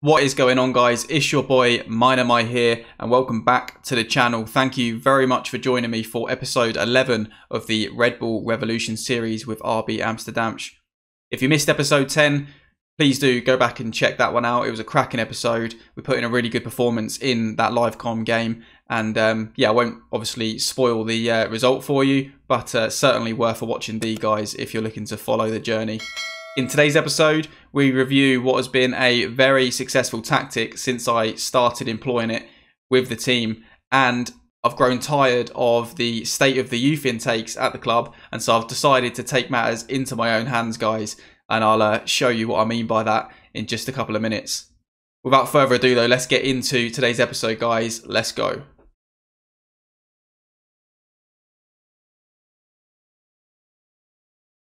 What is going on, guys? It's your boy Mainomai here, and welcome back to the channel. Thank you very much for joining me for episode 11 of the Red Bull Revolution series with RB Amsterdam. If you missed episode 10, please do go back and check that one out. It was a cracking episode. We put in a really good performance in that live-com game, and yeah, I won't obviously spoil the result for you, but certainly worth a watching, guys, if you're looking to follow the journey. In today's episode, we review what has been a very successful tactic since I started employing it with the team, and I've grown tired of the state of the youth intakes at the club, and so I've decided to take matters into my own hands, guys, and I'll show you what I mean by that in just a couple of minutes. Without further ado though, let's get into today's episode, guys. Let's go.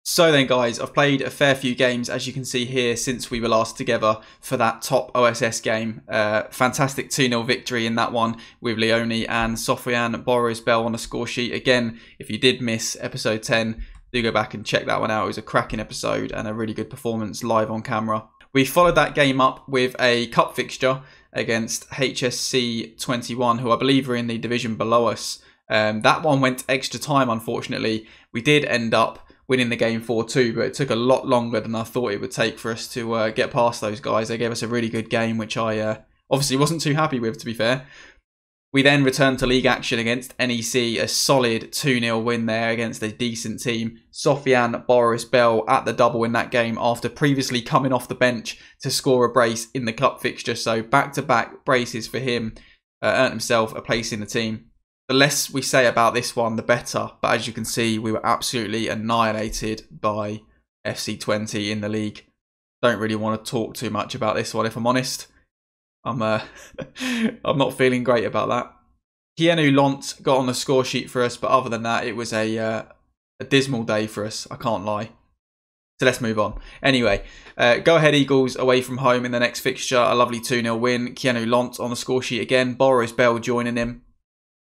So then, guys, I've played a fair few games, as you can see here, since we were last together for that top OSS game. Fantastic 2-0 victory in that one with Leoni and Sofianne Borosbell on the score sheet. Again, if you did miss episode 10, do go back and check that one out. It was a cracking episode and a really good performance live on camera. We followed that game up with a cup fixture against HSC21, who I believe are in the division below us. That one went extra time, unfortunately. We did end up winning the game 4-2, but it took a lot longer than I thought it would take for us to get past those guys. They gave us a really good game, which I obviously wasn't too happy with, to be fair. We then returned to league action against NEC, a solid 2-0 win there against a decent team. Sofianne Borosbell at the double in that game after previously coming off the bench to score a brace in the cup fixture, so back-to-back braces for him, earned himself a place in the team. The less we say about this one, the better. But as you can see, we were absolutely annihilated by FC20 in the league. Don't really want to talk too much about this one, if I'm honest. I'm not feeling great about that. Keanu Lontz got on the score sheet for us, but other than that, it was a dismal day for us. I can't lie. So let's move on. Anyway, go ahead Eagles away from home in the next fixture. A lovely 2-0 win. Keanu Lontz on the score sheet again. Borosbell joining him.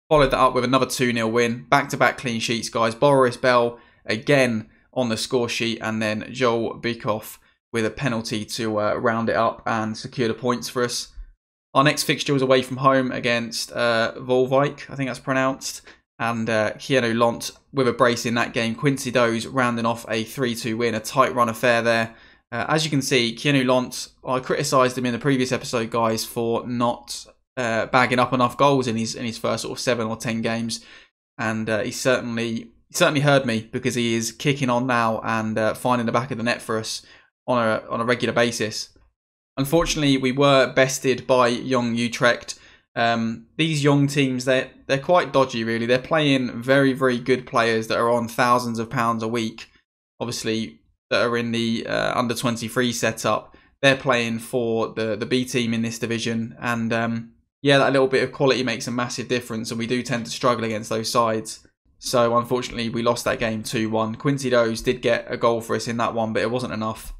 Followed that up with another 2-0 win. Back-to-back clean sheets, guys. Borosbell again on the score sheet, and then Joël Bikov with a penalty to round it up and secure the points for us. Our next fixture was away from home against Volvik, I think that's pronounced, and Keanu Lontz with a brace in that game. Quincy Doe's rounding off a 3-2 win, a tight run affair there. As you can see, Keanu Lontz, I criticised him in the previous episode, guys, for not bagging up enough goals in his first sort of 7 or 10 games, and he certainly heard me, because he is kicking on now and finding the back of the net for us on a regular basis. Unfortunately, we were bested by Jong Utrecht. These young teams, they're quite dodgy, really. They're playing very good players that are on thousands of pounds a week, obviously, that are in the under 23 setup. They're playing for the B team in this division, and yeah, that little bit of quality makes a massive difference, and we do tend to struggle against those sides. So, unfortunately, we lost that game 2-1. Quincy Doe did get a goal for us in that one, but it wasn't enough.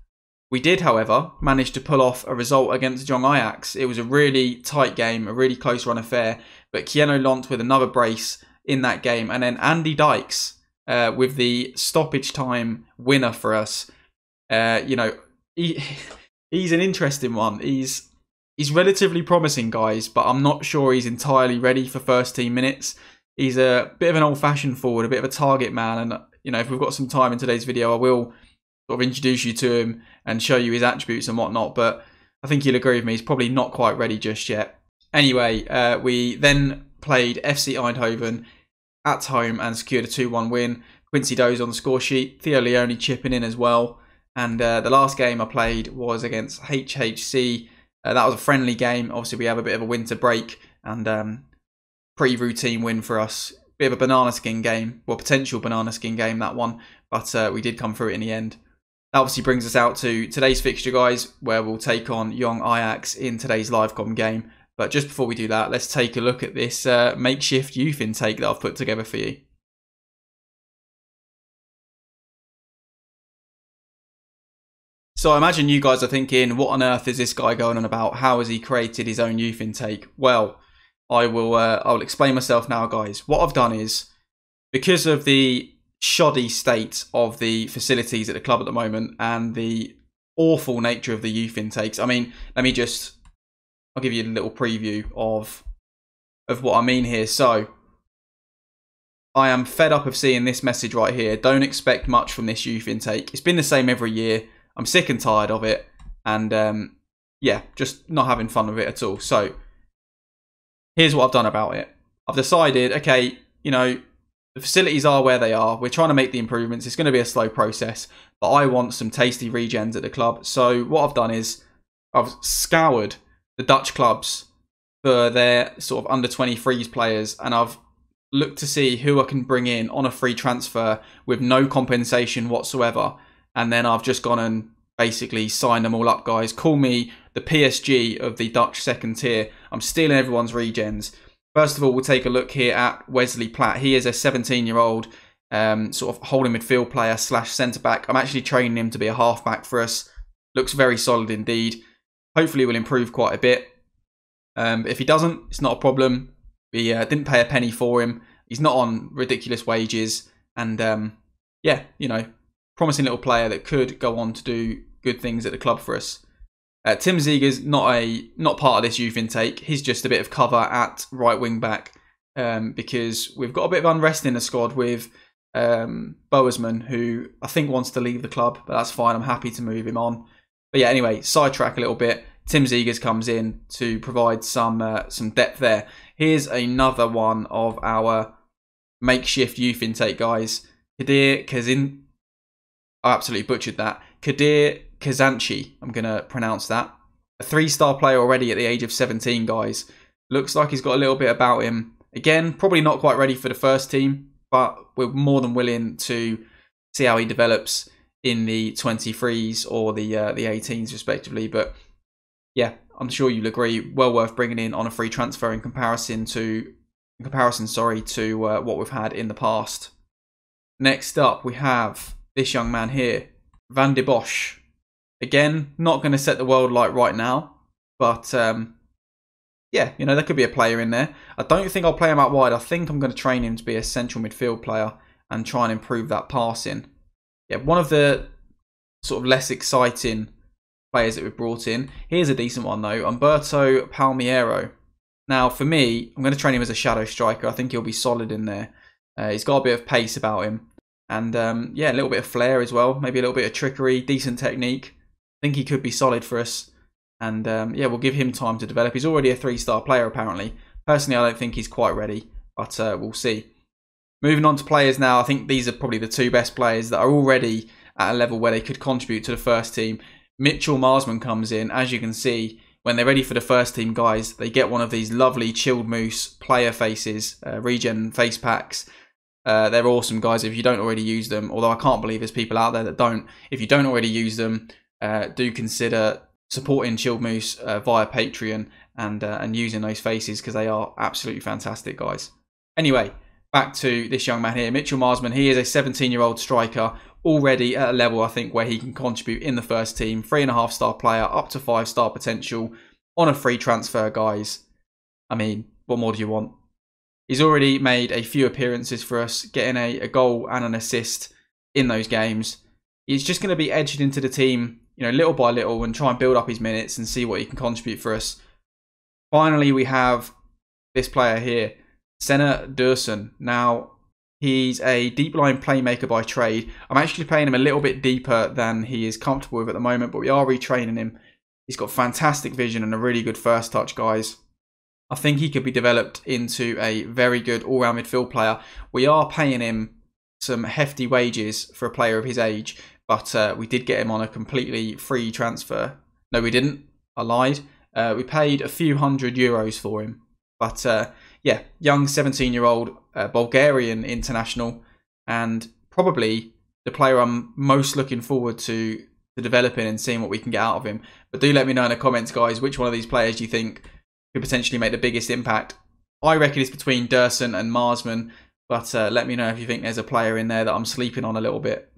We did, however, manage to pull off a result against Jong Ajax. It was a really tight game, a really close run affair, but Keanu Lontz with another brace in that game, and then Andy Dykes with the stoppage time winner for us. You know, he's an interesting one. He's relatively promising, guys, but I'm not sure he's entirely ready for first team minutes. He's a bit of an old-fashioned forward, a bit of a target man, and you know, if we've got some time in today's video, I will sort of introduce you to him and show you his attributes and whatnot, but I think you'll agree with me, he's probably not quite ready just yet. Anyway, we then played FC Eindhoven at home and secured a 2-1 win. Quincy Doe's on the score sheet, Theo Leoni chipping in as well, and the last game I played was against HHC. That was a friendly game. Obviously, we have a bit of a winter break, and pretty routine win for us. Bit of a banana skin game. Well, potential banana skin game, that one. But we did come through it in the end. That obviously brings us out to today's fixture, guys, where we'll take on Young Ajax in today's livecom game. But just before we do that, let's take a look at this makeshift youth intake that I've put together for you. So I imagine you guys are thinking, what on earth is this guy going on about? How has he created his own youth intake? Well, I'll explain myself now, guys. What I've done is, because of the shoddy state of the facilities at the club at the moment and the awful nature of the youth intakes. I mean, let me just I'll give you a little preview of what I mean here. So, I am fed up of seeing this message right here. Don't expect much from this youth intake. It's been the same every year. I'm sick and tired of it. And, yeah, just not having fun with it at all. So, here's what I've done about it. I've decided, okay, you know, the facilities are where they are. We're trying to make the improvements. It's going to be a slow process. But I want some tasty regens at the club. So, what I've done is I've scoured the Dutch clubs for their sort of under 23s players, and I've looked to see who I can bring in on a free transfer with no compensation whatsoever. And then I've just gone and basically signed them all up, guys. Call me the PSG of the Dutch second tier. I'm stealing everyone's regens. First of all, we'll take a look here at Wesley Platt. He is a 17-year-old sort of holding midfield player slash centre-back. I'm actually training him to be a half-back for us. Looks very solid indeed. Hopefully will improve quite a bit. But if he doesn't, it's not a problem. We didn't pay a penny for him. He's not on ridiculous wages. And yeah, you know, promising little player that could go on to do good things at the club for us. Tim Zegers, not part of this youth intake. He's just a bit of cover at right wing back because we've got a bit of unrest in the squad with Boersman, who I think wants to leave the club, but that's fine. I'm happy to move him on. But yeah, anyway, sidetrack a little bit. Tim Zegers comes in to provide some depth there. Here's another one of our makeshift youth intake guys. Kadir Kazanci. I absolutely butchered that. Kadir Kazanci, I'm going to pronounce that. A 3-star player already at the age of 17, guys. Looks like he's got a little bit about him. Again, probably not quite ready for the first team, but we're more than willing to see how he develops in the 23s or the 18s respectively. But yeah, I'm sure you'll agree, well worth bringing in on a free transfer in comparison to what we've had in the past. Next up, we have this young man here, Van de Bosch. Again, not going to set the world light right now, but yeah, you know, there could be a player in there. I don't think I'll play him out wide. I think I'm going to train him to be a central midfield player and try and improve that passing. Yeah, one of the sort of less exciting players that we've brought in. Here's a decent one though, Umberto Palmiero. Now for me, I'm going to train him as a shadow striker. I think he'll be solid in there. He's got a bit of pace about him. And yeah, a little bit of flair as well. Maybe a little bit of trickery, decent technique. I think he could be solid for us. And yeah, we'll give him time to develop. He's already a 3-star player apparently. Personally, I don't think he's quite ready, but we'll see. Moving on to players now, I think these are probably the two best players that are already at a level where they could contribute to the first team. Mitchell Marsman comes in. As you can see, when they're ready for the first team, guys, they get one of these lovely Chilled Moose player faces, regen face packs. They're awesome, guys, if you don't already use them. Although I can't believe there's people out there that don't. If you don't already use them, do consider supporting Chilled Moose via Patreon and using those faces because they are absolutely fantastic, guys. Anyway, back to this young man here, Mitchell Marsman. He is a 17-year-old striker already at a level, I think, where he can contribute in the first team. 3.5-star player, up to 5-star potential on a free transfer, guys. I mean, what more do you want? He's already made a few appearances for us, getting a goal and an assist in those games. He's just going to be edged into the team, you know, little by little and try and build up his minutes and see what he can contribute for us. Finally, we have this player here, Senna Dursen. Now, he's a deep-line playmaker by trade. I'm actually playing him a little bit deeper than he is comfortable with at the moment, but we are retraining him. He's got fantastic vision and a really good first touch, guys. I think he could be developed into a very good all-round midfield player. We are paying him some hefty wages for a player of his age, but we did get him on a completely free transfer. No, we didn't. I lied. We paid a few €100 for him, but... yeah, young 17-year-old Bulgarian international, and probably the player I'm most looking forward to developing and seeing what we can get out of him. But do let me know in the comments, guys, which one of these players do you think could potentially make the biggest impact? I reckon it's between Dursen and Marsman, but let me know if you think there's a player in there that I'm sleeping on a little bit.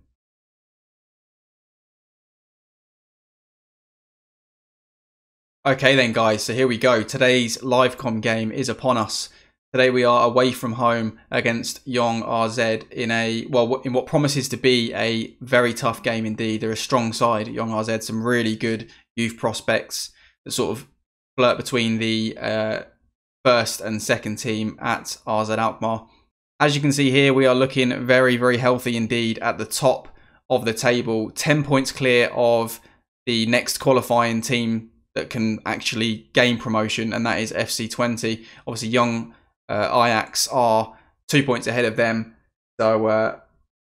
Okay then, guys, so here we go. Today's Livecom game is upon us. Today we are away from home against Young RZ in in what promises to be a very tough game indeed. They're a strong side at Young RZ, some really good youth prospects that sort of flirt between the first and second team at RZ Alkmaar. As you can see here, we are looking very, very healthy indeed at the top of the table. 10 points clear of the next qualifying team that can actually gain promotion, and that is FC20. Obviously, Young Ajax are 2 points ahead of them. So,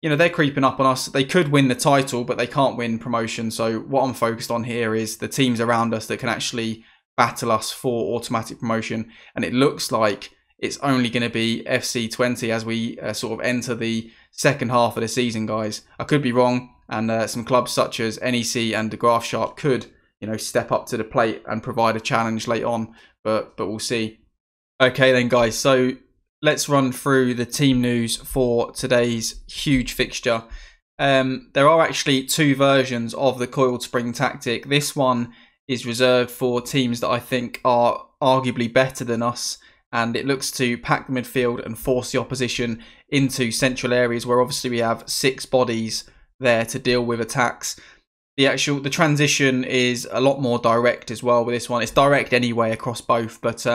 you know, they're creeping up on us. They could win the title, but they can't win promotion. So what I'm focused on here is the teams around us that can actually battle us for automatic promotion. And it looks like it's only going to be FC20 as we sort of enter the second half of the season, guys. I could be wrong, and some clubs such as NEC and De Graaf Sharp could, you know, step up to the plate and provide a challenge late on, but we'll see. Okay then, guys, so let's run through the team news for today's huge fixture. There are actually two versions of the coiled spring tactic. This one is reserved for teams that I think are arguably better than us, and it looks to pack the midfield and force the opposition into central areas where obviously we have six bodies there to deal with attacks. The transition is a lot more direct as well with this one. It's direct anyway across both, but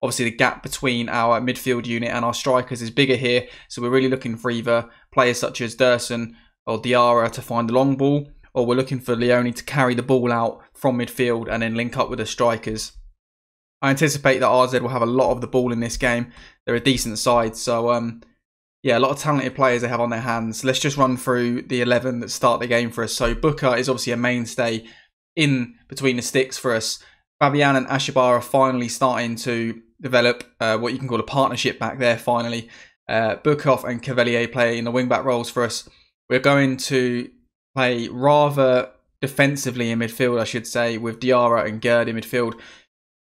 obviously the gap between our midfield unit and our strikers is bigger here, so we're really looking for either players such as Dursen or Diara to find the long ball, or we're looking for Leoni to carry the ball out from midfield and then link up with the strikers. I anticipate that RZ will have a lot of the ball in this game. They're a decent side, so yeah, a lot of talented players they have on their hands. Let's just run through the 11 that start the game for us. So Booker is obviously a mainstay in between the sticks for us. Fabian and Ashabar are finally starting to develop what you can call a partnership back there finally. Bikov and Cavellier play in the wing-back roles for us. We're going to play rather defensively in midfield, I should say, with Diara and Gerd in midfield.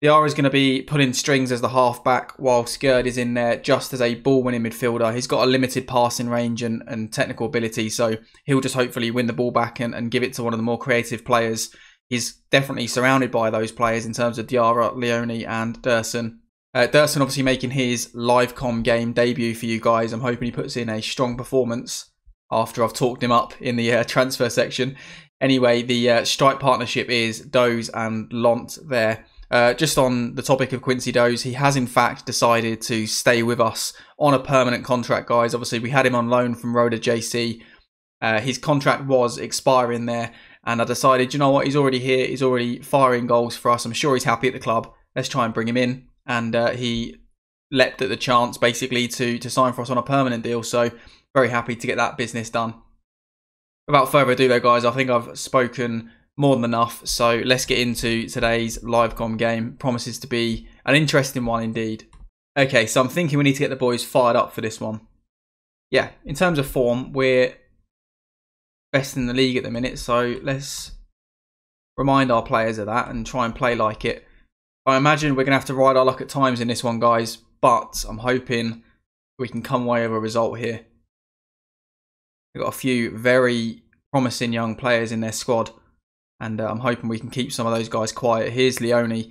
Diara is going to be pulling strings as the halfback, while Gerd is in there just as a ball-winning midfielder. He's got a limited passing range and technical ability, so he'll just hopefully win the ball back and give it to one of the more creative players. He's definitely surrounded by those players in terms of Diara, Leoni and Dursen. Dursen obviously making his live-com game debut for you guys. I'm hoping he puts in a strong performance after I've talked him up in the transfer section. Anyway, the strike partnership is Doe and Lontz there. Just on the topic of Quincy Doe, he has in fact decided to stay with us on a permanent contract, guys. Obviously, we had him on loan from Roda JC. His contract was expiring there, and I decided, you know what, he's already here. He's already firing goals for us. I'm sure he's happy at the club. Let's try and bring him in. And he leapt at the chance, basically, to sign for us on a permanent deal. So, very happy to get that business done. Without further ado, though, guys, I think I've spoken more than enough, so let's get into today's LiveCom game. Promises to be an interesting one indeed. Okay, so I'm thinking we need to get the boys fired up for this one. Yeah, in terms of form, we're best in the league at the minute, so let's remind our players of that and try and play like it. I imagine we're going to have to ride our luck at times in this one, guys, but I'm hoping we can come away with a result here. We've got a few very promising young players in their squad, and I'm hoping we can keep some of those guys quiet. Here's Leoni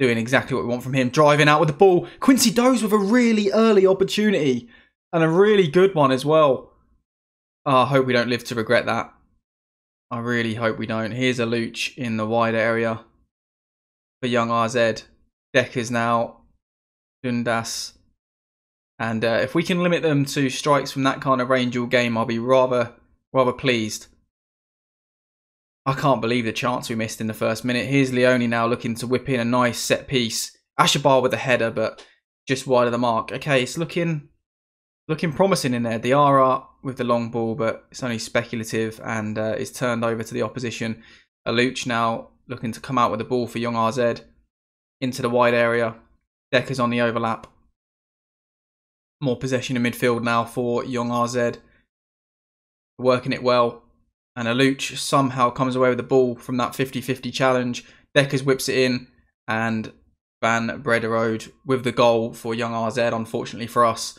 doing exactly what we want from him. Driving out with the ball. Quincy Doe's with a really early opportunity. And a really good one as well. I hope we don't live to regret that. I really hope we don't. Here's Aluch in the wide area for Young RZ. Deckers now. Dundas. And if we can limit them to strikes from that kind of range all game, I'll be rather pleased. I can't believe the chance we missed in the first minute. Here's Leoni now looking to whip in a nice set piece. Ashabar with a header, but just wide of the mark. Okay, it's looking promising in there. Diara with the long ball, but it's only speculative and it's turned over to the opposition. Aluch now looking to come out with the ball for Young RZ. Into the wide area. Deckers on the overlap. More possession in midfield now for Young RZ. Working it well. And Aluch somehow comes away with the ball from that 50-50 challenge. Deckers whips it in. And Van Brederode with the goal for Young RZ, unfortunately for us.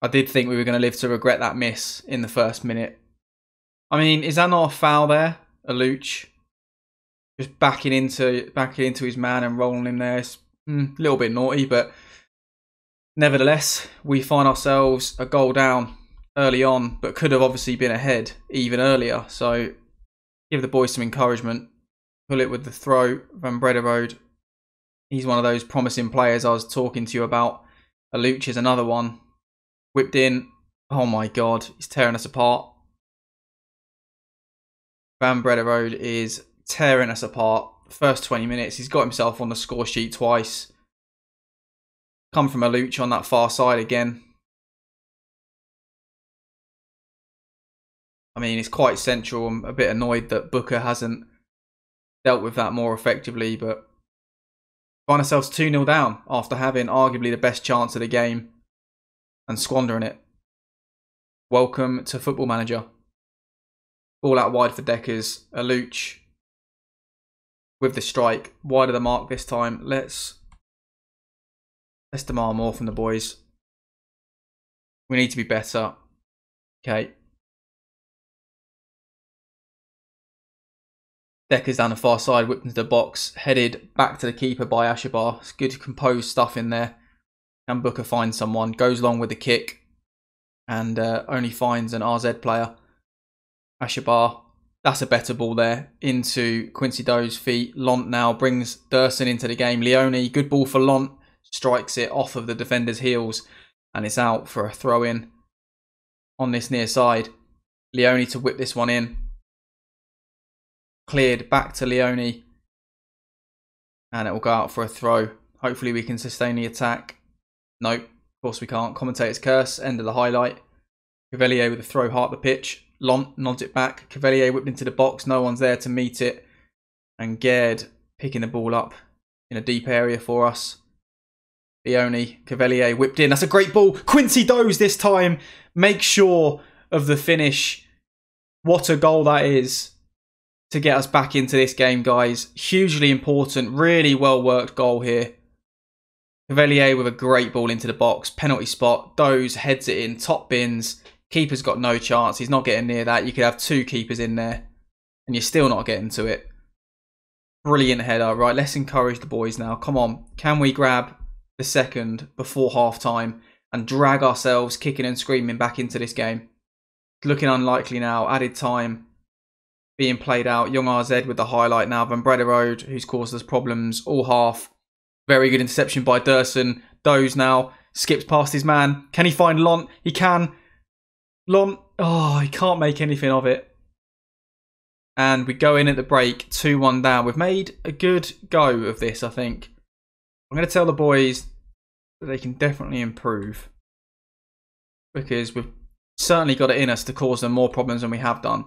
I did think we were going to live to regret that miss in the first minute. I mean, is that not a foul there? Aluch just backing into his man and rolling him there. It's a little bit naughty, but nevertheless, we find ourselves a goal down early on, but could have obviously been ahead even earlier. So give the boys some encouragement. Pull it with the throw. Van Brederode He's one of those promising players I was talking to you about. Aluch is another one. Whipped in. Oh my God, he's tearing us apart. Van Brederode is tearing us apart. First 20 minutes, he's got himself on the score sheet twice. Come from Aluch on that far side again. I mean, it's quite central. I'm a bit annoyed that Booker hasn't dealt with that more effectively, but find ourselves 2-0 down after having arguably the best chance of the game and squandering it. Welcome to Football Manager. Ball out wide for Deckers. Aluch with the strike. Wide of the mark this time. Let's demand more from the boys. We need to be better. Okay. Deckers down the far side, whipped into the box, headed back to the keeper by Ashabar. It's good composed stuff in there. And Booker finds someone, goes along with the kick, and only finds an RZ player. Ashabar, that's a better ball there, into Quincy Doe's feet. Lont now brings Dursen into the game. Leoni, good ball for Lont, strikes it off of the defender's heels, and it's out for a throw-in on this near side. Leoni to whip this one in. Cleared back to Leoni, and it will go out for a throw. Hopefully we can sustain the attack. Nope, of course we can't. Commentator's curse, end of the highlight. Cavellier with a throw hard the pitch. Lont nods it back. Cavellier whipped into the box. No one's there to meet it. And Gerd picking the ball up in a deep area for us. Leoni, Cavellier whipped in. That's a great ball. Quincy Doe's this time. Make sure of the finish. What a goal that is. To get us back into this game, guys. Hugely important, really well worked goal here. Cavellier with a great ball into the box, penalty spot. Doze heads it in, top bins. Keeper's got no chance, he's not getting near that. You could have two keepers in there and you're still not getting to it. Brilliant header. Right, let's encourage the boys now. Come on, can we grab the second before half time and drag ourselves kicking and screaming back into this game? Looking unlikely now, added time being played out. Young RZ with the highlight now. Van Brederode, who's caused us problems all half. Very good interception by Dursen. Doze now skips past his man. Can he find Lont? He can. Lont, oh, he can't make anything of it. And we go in at the break, 2-1 down. We've made a good go of this, I think. I'm going to tell the boys that they can definitely improve, because we've certainly got it in us to cause them more problems than we have done.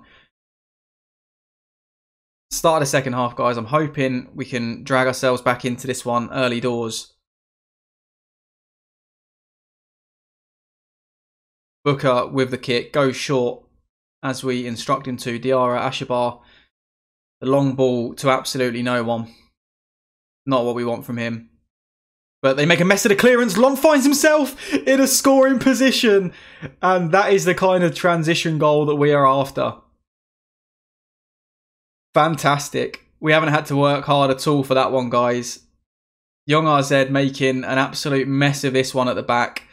Start of the second half, guys. I'm hoping we can drag ourselves back into this one early doors. Booker with the kick. Goes short as we instruct him to. Diara, Ashabar. The long ball to absolutely no one. Not what we want from him. But they make a mess of the clearance. Lont finds himself in a scoring position. And that is the kind of transition goal that we are after. Fantastic. We haven't had to work hard at all for that one, guys. Young RZ making an absolute mess of this one at the back.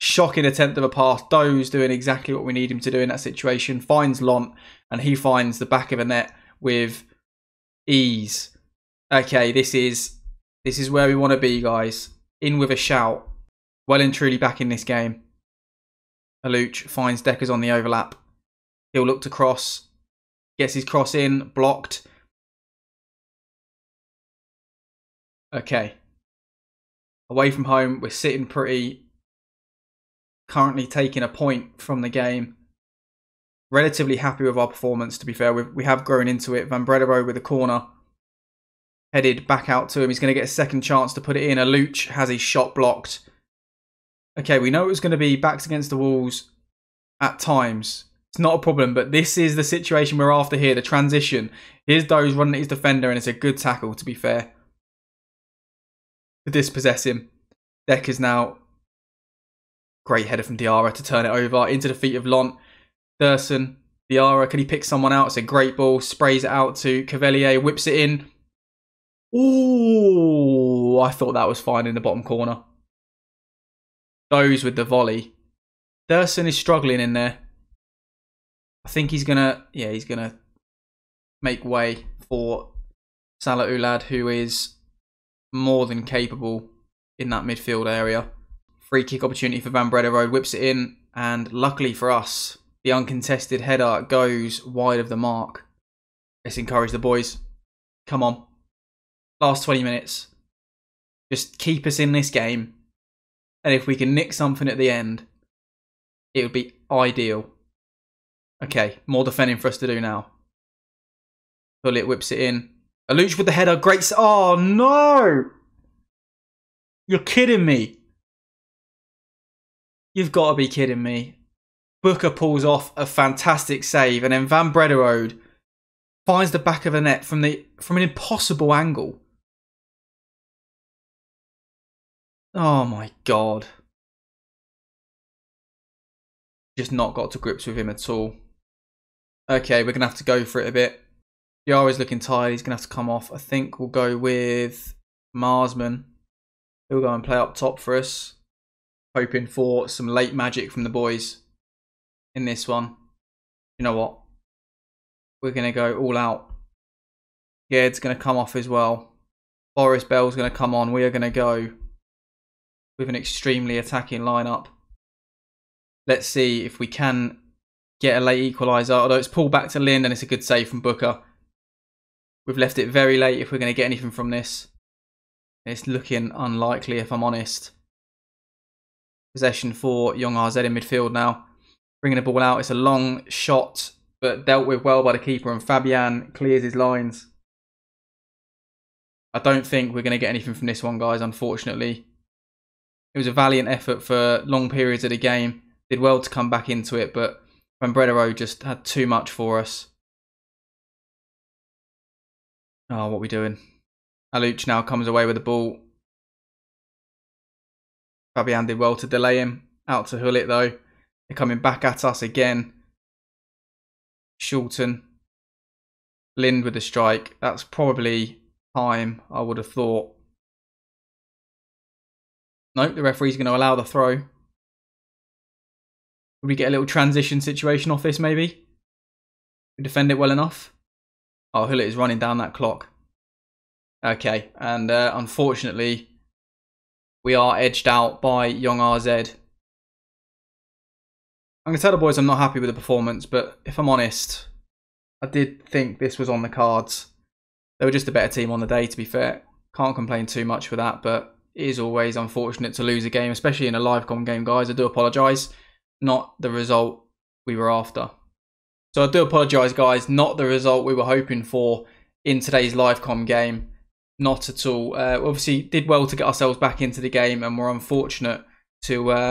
Shocking attempt of a pass. Doe's doing exactly what we need him to do in that situation. Finds Lont, and he finds the back of a net with ease. Okay, this is where we want to be, guys. In with a shout. Well and truly back in this game. Aluch finds Deckers on the overlap. He'll look to cross. Gets his cross in, blocked. Okay. Away from home, we're sitting pretty. Currently taking a point from the game. Relatively happy with our performance, to be fair. We have grown into it. Van Brederode with a corner. Headed back out to him. He's going to get a second chance to put it in. Aluch has his shot blocked. Okay, we know it was going to be backs against the walls at times. It's not a problem, but this is the situation we're after here, the transition. Here's Doze running at his defender, and it's a good tackle, to be fair. To dispossess him. Deckers now. Great header from Diara to turn it over. Into the feet of Lont. Dursen. Diara, can he pick someone out? It's a great ball. Sprays it out to Cavellier. Whips it in. Ooh, I thought that was fine in the bottom corner. Doze with the volley. Dursen is struggling in there. I think he's going to, yeah, he's going to make way for Salah Ulad, who is more than capable in that midfield area. Free kick opportunity for Van Brederode, whips it in, and luckily for us, the uncontested header goes wide of the mark. Let's encourage the boys. Come on. Last 20 minutes. Just keep us in this game. And if we can nick something at the end, it would be ideal. Okay, more defending for us to do now. Bullet whips it in. Aluch with the header. Great. Oh, no. You're kidding me. You've got to be kidding me. Booker pulls off a fantastic save. And then Van Brederode finds the back of the net from an impossible angle. Oh, my God. Just not got to grips with him at all. Okay, we're going to have to go for it a bit. Diara's looking tired. He's going to have to come off. I think we'll go with Marsman. He'll go and play up top for us. Hoping for some late magic from the boys in this one. You know what? We're going to go all out. Gerd's going to come off as well. Borosbell's going to come on. We are going to go with an extremely attacking lineup. Let's see if we can get a late equaliser. Although it's pulled back to Lind and it's a good save from Booker. We've left it very late if we're going to get anything from this. It's looking unlikely, if I'm honest. Possession for Young RZ in midfield now. Bringing the ball out. It's a long shot, but dealt with well by the keeper. And Fabian clears his lines. I don't think we're going to get anything from this one, guys, unfortunately. It was a valiant effort for long periods of the game. Did well to come back into it, but Van Brederode just had too much for us. Oh, what are we doing? Aluch now comes away with the ball. Fabian did well to delay him. Out to Hullet though. They're coming back at us again. Shulton. Lind with the strike. That's probably time, I would have thought. Nope, the referee's going to allow the throw. Would we get a little transition situation off this maybe? We defend it well enough. Oh, Hullet is running down that clock. Okay, and unfortunately, we are edged out by Young RZ. I'm going to tell the boys I'm not happy with the performance, but if I'm honest, I did think this was on the cards. They were just a better team on the day, to be fair. Can't complain too much for that, but it is always unfortunate to lose a game, especially in a live-com game, guys. I do apologise. Not the result we were after. So I do apologise, guys. Not the result we were hoping for in today's live-com game. Not at all. Obviously, did well to get ourselves back into the game, and we're unfortunate to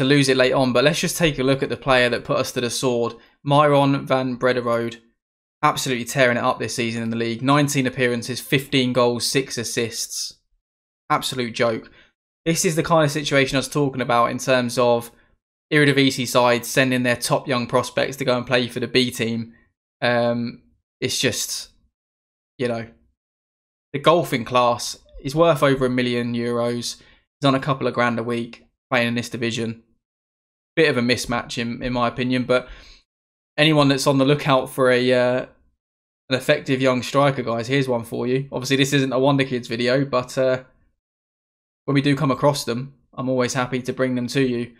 lose it late on. But let's just take a look at the player that put us to the sword. Myron van Brederode, absolutely tearing it up this season in the league. 19 appearances, 15 goals, 6 assists. Absolute joke. This is the kind of situation I was talking about in terms of Eredivisie sides sending their top young prospects to go and play for the B team. It's just, you know, the golfing class is worth over €1 million. He's on a couple of grand a week playing in this division. Bit of a mismatch in my opinion, but anyone that's on the lookout for a an effective young striker, guys, here's one for you. Obviously, this isn't a Wonder Kids video, but when we do come across them, I'm always happy to bring them to you.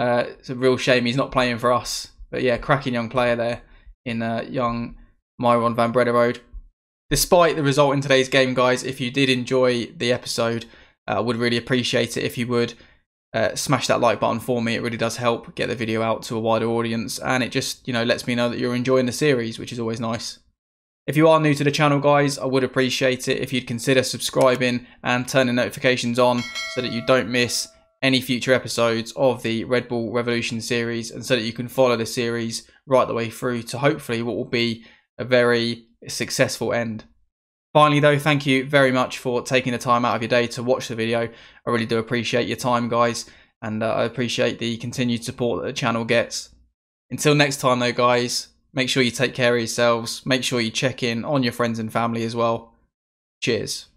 It's a real shame he's not playing for us. But yeah, cracking young player there in young Myron van Brederode. Despite the result in today's game, guys, if you did enjoy the episode, I would really appreciate it if you would smash that like button for me. It really does help get the video out to a wider audience, and it just, you know, lets me know that you're enjoying the series, which is always nice. If you are new to the channel, guys, I would appreciate it if you'd consider subscribing and turning notifications on so that you don't miss any future episodes of the Red Bull Revolution series, and so that you can follow the series right the way through to hopefully what will be a very successful end. Finally, though, thank you very much for taking the time out of your day to watch the video. I really do appreciate your time, guys, and I appreciate the continued support that the channel gets. Until next time, though, guys, make sure you take care of yourselves. Make sure you check in on your friends and family as well. Cheers.